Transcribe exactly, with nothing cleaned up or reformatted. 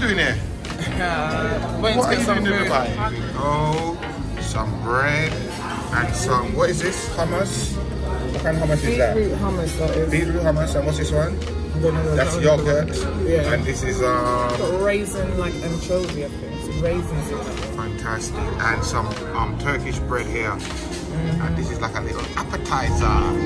you doing here? Uh, what are you doing in Dubai? Oh, some bread and some, what is this? Hummus? What kind of hummus is that? Beetroot hummus, that is. Beetroot hummus, and what's this one? That's yogurt. Yeah. And this is um, it's got raisin, like anchovy, I think. It's raisins in it. Fantastic. And some um, Turkish bread here. Mm-hmm. And this is like a little appetizer.